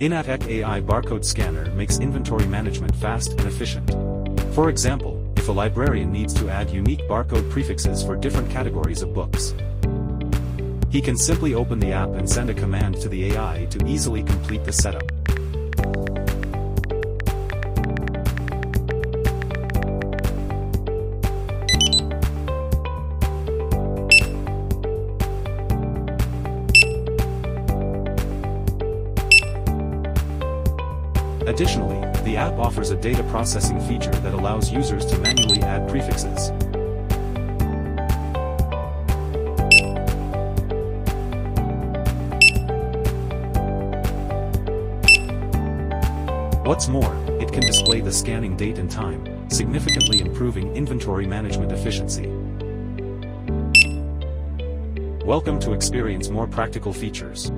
Inateck AI Barcode Scanner makes inventory management fast and efficient. For example, if a librarian needs to add unique barcode prefixes for different categories of books, he can simply open the app and send a command to the AI to easily complete the setup. Additionally, the app offers a data processing feature that allows users to manually add prefixes. What's more, it can display the scanning date and time, significantly improving inventory management efficiency. Welcome to experience more practical features.